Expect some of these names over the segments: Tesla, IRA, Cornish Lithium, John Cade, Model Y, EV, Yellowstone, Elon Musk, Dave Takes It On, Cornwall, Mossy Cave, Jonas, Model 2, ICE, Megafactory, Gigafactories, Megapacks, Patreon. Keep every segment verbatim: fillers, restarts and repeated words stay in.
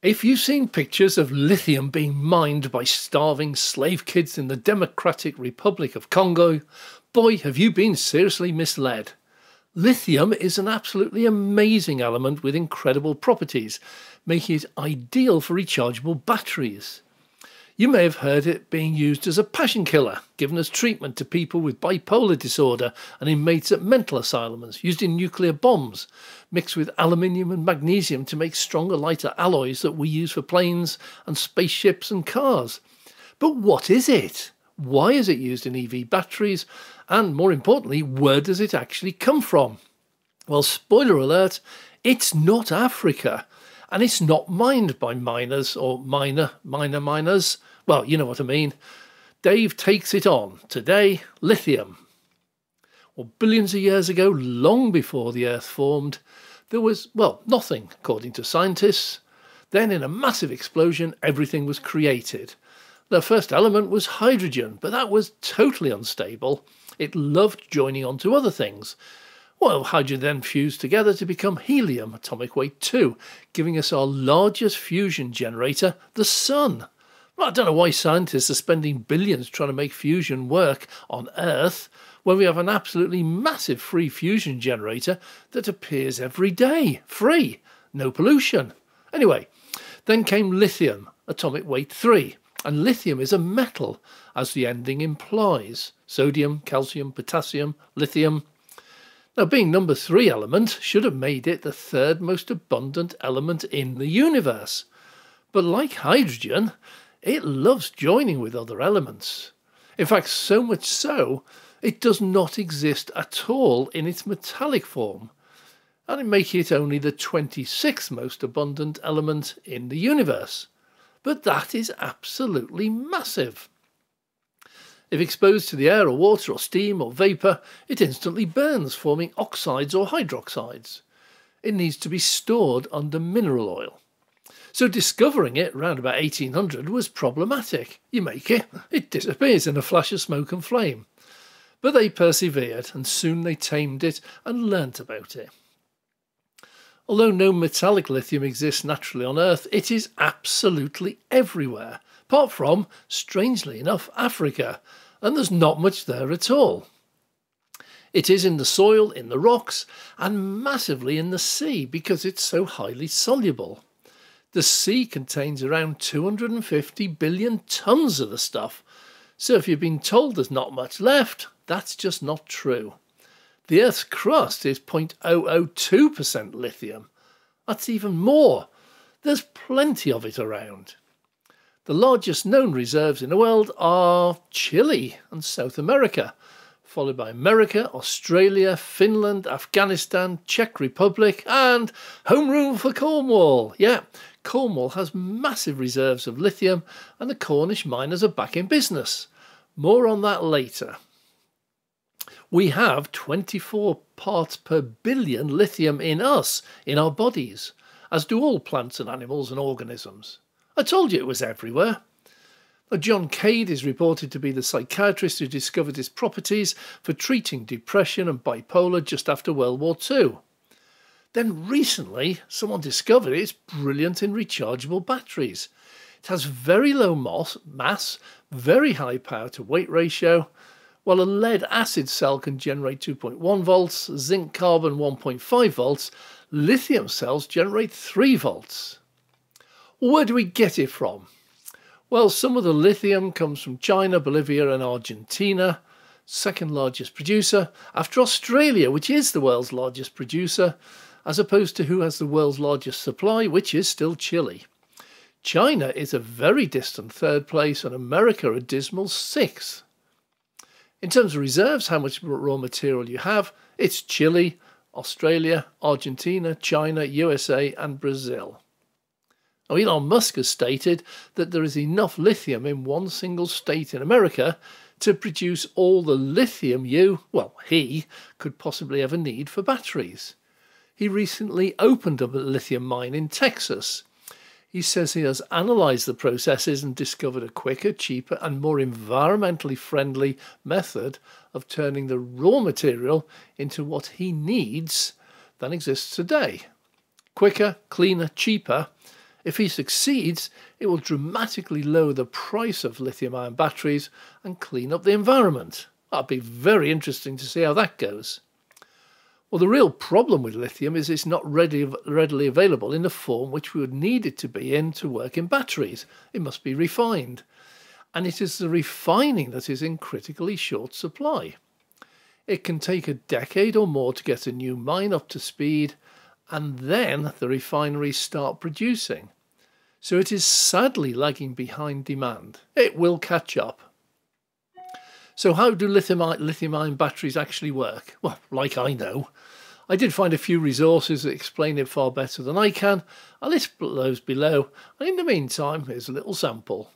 If you've seen pictures of lithium being mined by starving slave kids in the Democratic Republic of Congo, boy, have you been seriously misled. Lithium is an absolutely amazing element with incredible properties, making it ideal for rechargeable batteries. You may have heard it being used as a passion killer, given as treatment to people with bipolar disorder and inmates at mental asylums, used in nuclear bombs, mixed with aluminium and magnesium to make stronger, lighter alloys that we use for planes and spaceships and cars. But what is it? Why is it used in E V batteries? And more importantly, where does it actually come from? Well, spoiler alert, it's not Africa. And it's not mined by miners or minor, minor miners. Well, you know what I mean. Dave Takes It On. Today, lithium. Well, billions of years ago, long before the Earth formed, there was, well, nothing, according to scientists. Then, in a massive explosion, everything was created. The first element was hydrogen, but that was totally unstable. It loved joining on to other things. Well, hydrogen then fused together to become helium, atomic weight two, giving us our largest fusion generator, the sun. Well, I don't know why scientists are spending billions trying to make fusion work on Earth when we have an absolutely massive free fusion generator that appears every day, free, no pollution. Anyway, then came lithium, atomic weight three, and lithium is a metal, as the ending implies. Sodium, calcium, potassium, lithium. Now, being number three element should have made it the third most abundant element in the universe. But like hydrogen, it loves joining with other elements. In fact, so much so, it does not exist at all in its metallic form, and it makes it only the twenty-sixth most abundant element in the universe. But that is absolutely massive. If exposed to the air or water or steam or vapour, it instantly burns, forming oxides or hydroxides. It needs to be stored under mineral oil. So discovering it round about eighteen hundred was problematic. You make it, it disappears in a flash of smoke and flame. But they persevered, and soon they tamed it and learnt about it. Although no metallic lithium exists naturally on Earth, it is absolutely everywhere. Apart from, strangely enough, Africa, and there's not much there at all. It is in the soil, in the rocks, and massively in the sea because it's so highly soluble. The sea contains around two hundred fifty billion tonnes of the stuff, so if you've been told there's not much left, that's just not true. The Earth's crust is zero point zero zero two percent lithium. That's even more. There's plenty of it around. The largest known reserves in the world are Chile and South America, followed by America, Australia, Finland, Afghanistan, Czech Republic, and home rule for Cornwall. Yeah, Cornwall has massive reserves of lithium, and the Cornish miners are back in business. More on that later. We have twenty-four parts per billion lithium in us, in our bodies, as do all plants and animals and organisms. I told you it was everywhere. John Cade is reported to be the psychiatrist who discovered its properties for treating depression and bipolar just after World War Two. Then recently, someone discovered it's brilliant in rechargeable batteries. It has very low mass, very high power to weight ratio. While a lead acid cell can generate two point one volts, zinc carbon one point five volts, lithium cells generate three volts. Where do we get it from? Well, some of the lithium comes from China, Bolivia and Argentina, second largest producer, after Australia, which is the world's largest producer, as opposed to who has the world's largest supply, which is still Chile. China is a very distant third place and America a dismal sixth. In terms of reserves, how much raw material you have, it's Chile, Australia, Argentina, China, U S A and Brazil. Now, Elon Musk has stated that there is enough lithium in one single state in America to produce all the lithium you, well, he, could possibly ever need for batteries. He recently opened up a lithium mine in Texas. He says he has analysed the processes and discovered a quicker, cheaper and more environmentally friendly method of turning the raw material into what he needs than exists today. Quicker, cleaner, cheaper. If he succeeds, it will dramatically lower the price of lithium-ion batteries and clean up the environment. That'd be very interesting to see how that goes. Well, the real problem with lithium is it's not ready, readily available in the form which we would need it to be in to work in batteries. It must be refined. And it is the refining that is in critically short supply. It can take a decade or more to get a new mine up to speed, and then the refineries start producing. So it is sadly lagging behind demand. It will catch up. So how do lithium-ion batteries actually work? Well, like I know. I did find a few resources that explain it far better than I can. I'll list those below, and in the meantime, here's a little sample.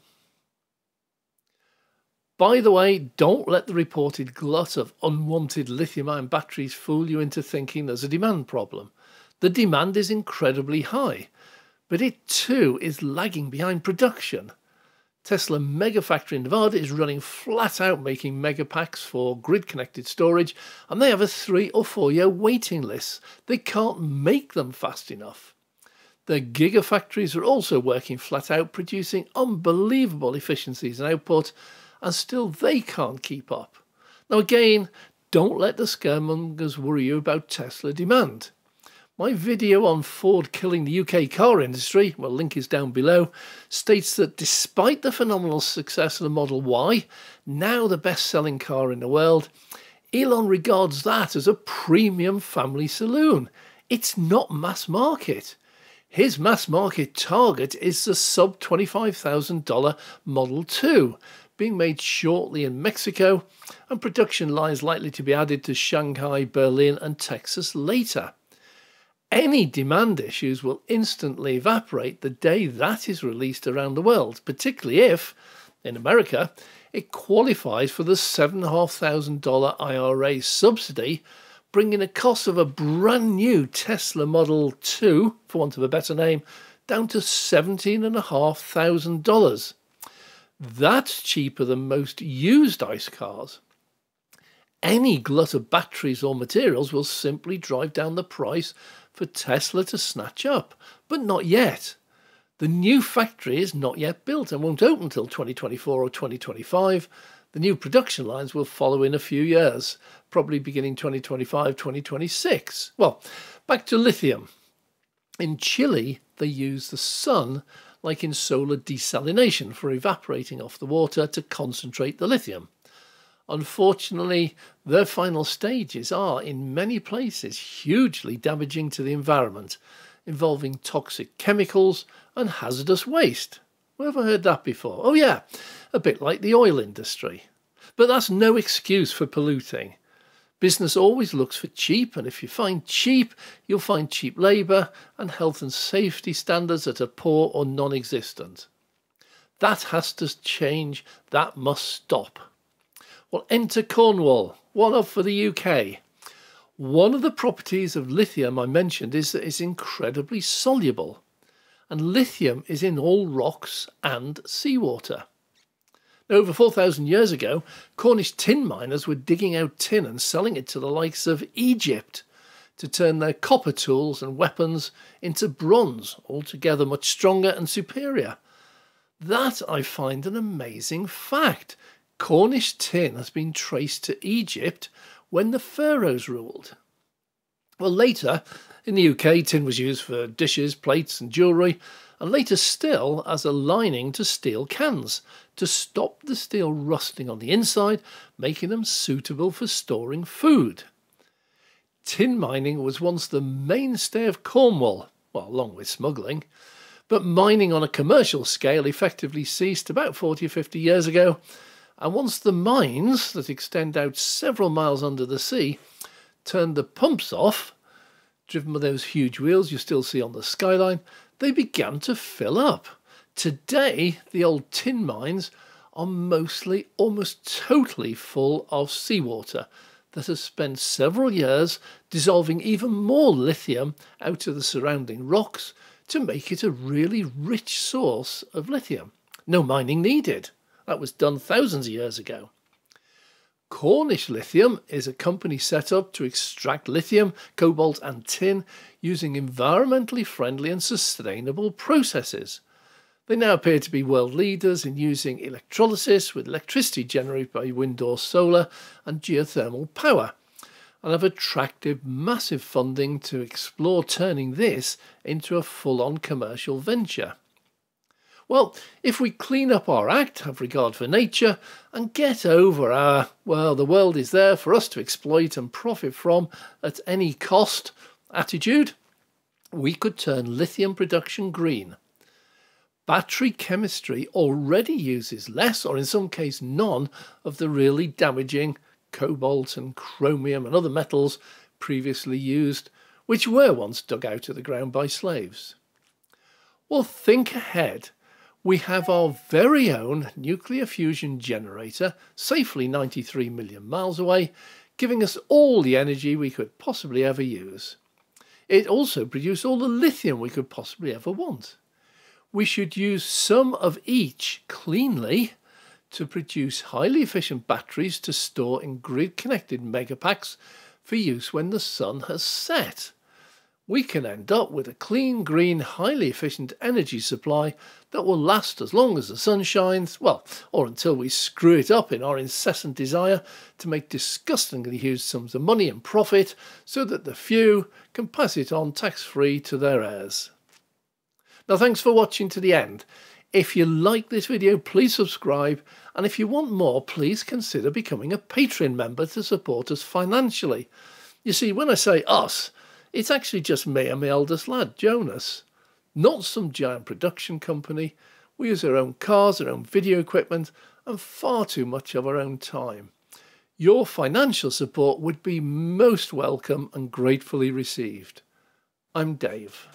By the way, don't let the reported glut of unwanted lithium-ion batteries fool you into thinking there's a demand problem. The demand is incredibly high, but it too is lagging behind production. Tesla Megafactory in Nevada is running flat out making Megapacks for grid-connected storage, and they have a three or four year waiting list. They can't make them fast enough. The Gigafactories are also working flat out, producing unbelievable efficiencies and output, and still they can't keep up. Now again, don't let the scaremongers worry you about Tesla demand. My video on Ford killing the U K car industry, well, link is down below, states that despite the phenomenal success of the Model Y, now the best-selling car in the world, Elon regards that as a premium family saloon. It's not mass market. His mass market target is the sub twenty-five thousand dollar Model two, being made shortly in Mexico, and production lines likely to be added to Shanghai, Berlin and Texas later. Any demand issues will instantly evaporate the day that is released around the world, particularly if, in America, it qualifies for the seven thousand five hundred dollar I R A subsidy, bringing the cost of a brand new Tesla Model two, for want of a better name, down to seventeen thousand five hundred dollars. That's cheaper than most used ICE cars. Any glut of batteries or materials will simply drive down the price for Tesla to snatch up, but not yet. The new factory is not yet built and won't open until twenty twenty-four or twenty twenty-five. The new production lines will follow in a few years, probably beginning twenty twenty-five, twenty twenty-six. Well, back to lithium. In Chile, they use the sun, like in solar desalination, for evaporating off the water to concentrate the lithium. Unfortunately, their final stages are, in many places, hugely damaging to the environment, involving toxic chemicals and hazardous waste. Whoever heard that before? Oh yeah, a bit like the oil industry. But that's no excuse for polluting. Business always looks for cheap, and if you find cheap, you'll find cheap labour and health and safety standards that are poor or non-existent. That has to change. That must stop. Well, enter Cornwall, one off for the U K. One of the properties of lithium I mentioned is that it's incredibly soluble, and lithium is in all rocks and seawater. Now, over four thousand years ago, Cornish tin miners were digging out tin and selling it to the likes of Egypt to turn their copper tools and weapons into bronze, altogether much stronger and superior. That I find an amazing fact. Cornish tin has been traced to Egypt when the pharaohs ruled. Well, later, in the U K, tin was used for dishes, plates and jewellery, and later still as a lining to steel cans, to stop the steel rusting on the inside, making them suitable for storing food. Tin mining was once the mainstay of Cornwall, well, along with smuggling, but mining on a commercial scale effectively ceased about forty or fifty years ago. And once the mines, that extend out several miles under the sea, turned the pumps off, driven by those huge wheels you still see on the skyline, they began to fill up. Today, the old tin mines are mostly, almost totally full of seawater that has spent several years dissolving even more lithium out of the surrounding rocks to make it a really rich source of lithium. No mining needed. That was done thousands of years ago. Cornish Lithium is a company set up to extract lithium, cobalt and tin using environmentally friendly and sustainable processes. They now appear to be world leaders in using electrolysis, with electricity generated by wind or solar and geothermal power, and have attracted massive funding to explore turning this into a full-on commercial venture. Well, if we clean up our act, have regard for nature, and get over our, well, the world is there for us to exploit and profit from at any cost attitude, we could turn lithium production green. Battery chemistry already uses less, or in some cases none, of the really damaging cobalt and chromium and other metals previously used, which were once dug out of the ground by slaves. Well, think ahead. We have our very own nuclear fusion generator safely ninety-three million miles away, giving us all the energy we could possibly ever use. It also produced all the lithium we could possibly ever want. We should use some of each cleanly to produce highly efficient batteries to store in grid-connected megapacks for use when the sun has set. We can end up with a clean, green, highly efficient energy supply that will last as long as the sun shines, well, or until we screw it up in our incessant desire to make disgustingly huge sums of money and profit so that the few can pass it on tax-free to their heirs. Now, thanks for watching to the end. If you like this video, please subscribe, and if you want more, please consider becoming a Patreon member to support us financially. You see, when I say us, it's actually just me and my eldest lad, Jonas. Not some giant production company. We use our own cars, our own video equipment, and far too much of our own time. Your financial support would be most welcome and gratefully received. I'm Dave.